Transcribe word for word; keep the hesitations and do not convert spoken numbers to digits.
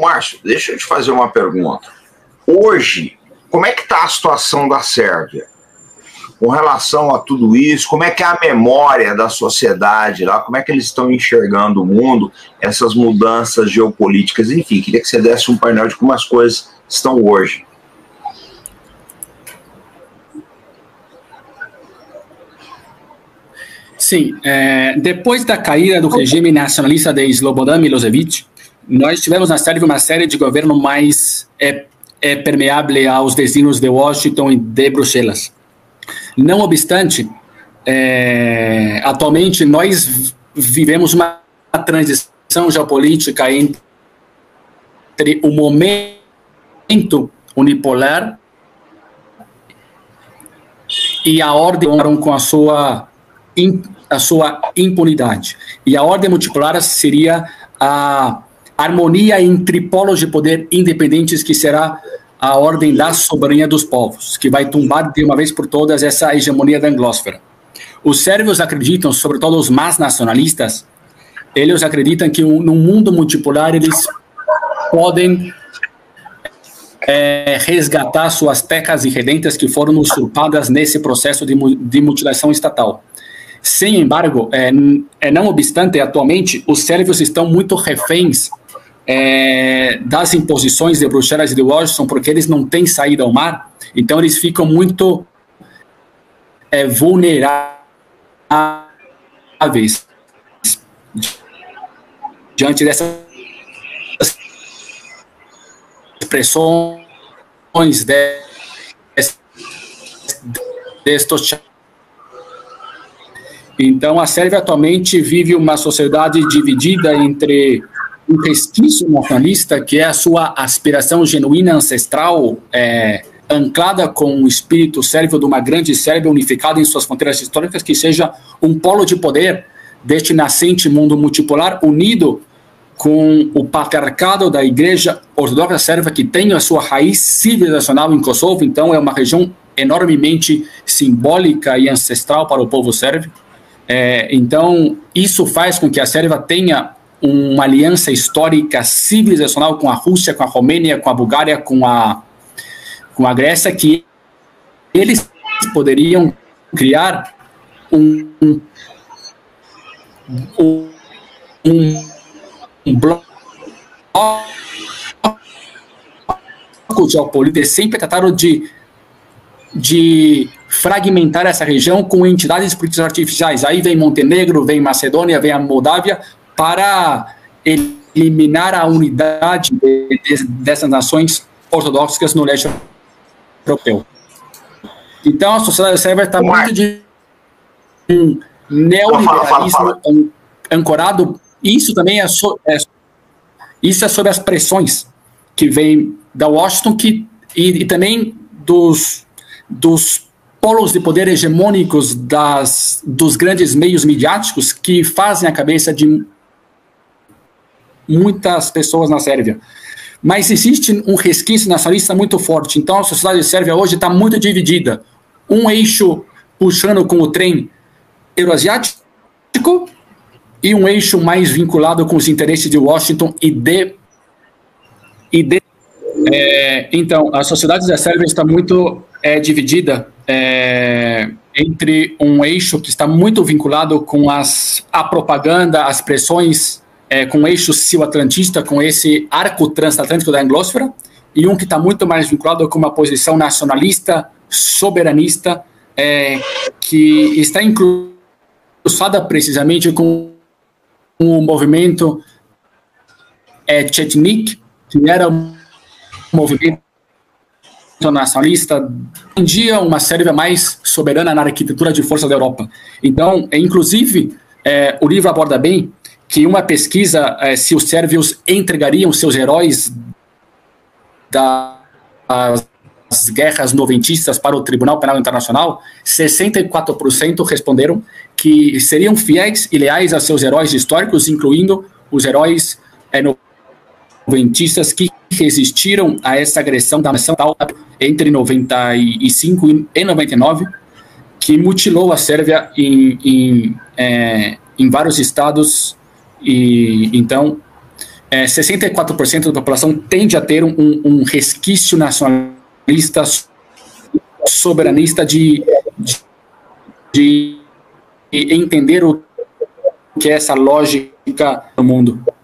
Ô, Márcio, deixa eu te fazer uma pergunta. Hoje, como é que está a situação da Sérvia com relação a tudo isso? Como é que é a memória da sociedade lá? Como é que eles estão enxergando o mundo, essas mudanças geopolíticas? Enfim, queria que você desse um painel de como as coisas estão hoje. Sim, é, depois da caída do regime nacionalista de Slobodan Milošević, nós tivemos na Sérvia uma série de governo mais é, é permeável aos destinos de Washington e de Bruxelas. Não obstante, é, atualmente nós vivemos uma transição geopolítica entre o momento unipolar e a ordem com a sua a sua impunidade. E a ordem multipolar seria a harmonia entre polos de poder independentes, que será a ordem da soberania dos povos, que vai tumbar de uma vez por todas essa hegemonia da anglósfera. Os sérvios acreditam, sobretudo os mais nacionalistas, eles acreditam que num mundo multipolar eles podem é, resgatar suas terras irredentas que foram usurpadas nesse processo de, de mutilação estatal. Sem embargo, é, é, não obstante, atualmente, os sérvios estão muito reféns é, das imposições de Bruxelas e de Washington, porque eles não têm saída ao mar, então eles ficam muito é, vulneráveis diante dessas pressões destos. Então, a Sérvia atualmente vive uma sociedade dividida entre um resquício nacionalista, que é a sua aspiração genuína ancestral, é, anclada com o espírito sérvio de uma grande Sérvia unificada em suas fronteiras históricas, que seja um polo de poder deste nascente mundo multipolar, unido com o patriarcado da Igreja Ortodoxa Sérvia, que tem a sua raiz civilizacional em Kosovo. Então, é uma região enormemente simbólica e ancestral para o povo sérvio. É, então, isso faz com que a Sérvia tenha uma aliança histórica civilizacional com a Rússia, com a Romênia, com a Bulgária, com a, com a Grécia, que eles poderiam criar um, um, um bloco geopolítico. Eles sempre trataram de, de fragmentar essa região com entidades políticas artificiais. Aí vem Montenegro, vem Macedônia, vem a Moldávia, para eliminar a unidade de, de, dessas nações ortodoxas no leste europeu. Então, a sociedade sérvia está muito de um neoliberalismo ancorado. Isso também é, so, é, isso é sobre as pressões que vem da Washington que, e, e também dos, dos polos de poder hegemônicos das, dos grandes meios midiáticos que fazem a cabeça de muitas pessoas na Sérvia. Mas existe um resquício nacionalista muito forte. Então, a sociedade sérvia hoje está muito dividida. Um eixo puxando com o trem euroasiático e um eixo mais vinculado com os interesses de Washington e de... E de é, então, a sociedade da Sérvia está muito é, dividida É, entre um eixo que está muito vinculado com as, a propaganda, as pressões, é, com o eixo sul-atlantista, com esse arco transatlântico da anglósfera, e um que está muito mais vinculado com uma posição nacionalista, soberanista, é, que está cruzada precisamente com o movimento é, tchetchnik, que era um movimento nacionalista, um dia uma Sérvia mais soberana na arquitetura de força da Europa. Então, é, inclusive, é, o livro aborda bem que uma pesquisa é, se os sérvios entregariam seus heróis das guerras noventistas para o Tribunal Penal Internacional, sessenta e quatro por cento responderam que seriam fiéis e leais a seus heróis históricos, incluindo os heróis é, noventistas que resistiram a essa agressão da nação tal entre noventa e cinco e noventa e nove, que mutilou a Sérvia em, em, é, em vários estados. E então é, sessenta e quatro por cento da população tende a ter um, um resquício nacionalista, soberanista de, de, de entender o que é essa lógica do mundo.